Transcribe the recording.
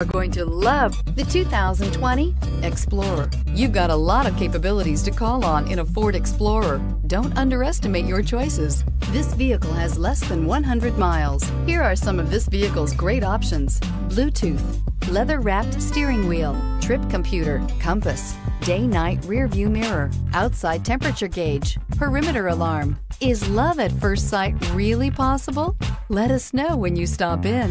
Are going to love the 2020 Explorer. You've got a lot of capabilities to call on in a Ford Explorer. Don't underestimate your choices. This vehicle has less than 100 miles. Here are some of this vehicle's great options: Bluetooth, leather-wrapped steering wheel, trip computer, compass, day-night rearview mirror, outside temperature gauge, perimeter alarm. Is love at first sight really possible? Let us know when you stop in.